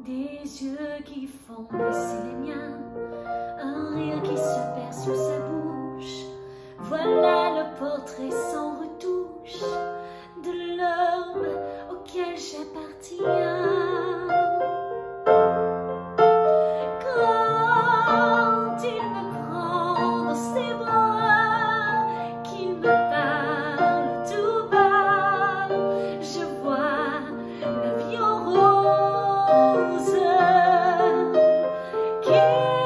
Des yeux qui font baisser les miens, un rire qui se perd sous sa bouche. Voilà le portrait sans retouche de l'homme auquel j'appartiens. Quand il me prend dans ses bras, qu'il me parle tout bas, je vois l'avion rose.